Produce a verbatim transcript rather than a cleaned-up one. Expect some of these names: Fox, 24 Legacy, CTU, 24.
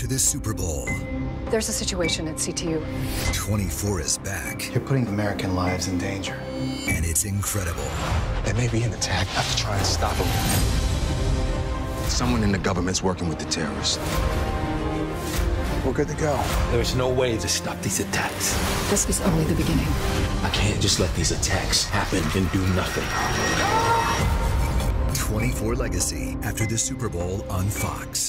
to the Super Bowl. There's a situation at C T U. twenty-four is back. You're putting American lives in danger. And it's incredible. There may be an attack. I have to try and stop him. Someone in the government's working with the terrorists. We're good to go. There is no way to stop these attacks. This is only the beginning. I can't just let these attacks happen and do nothing. twenty-four Legacy, after the Super Bowl on Fox.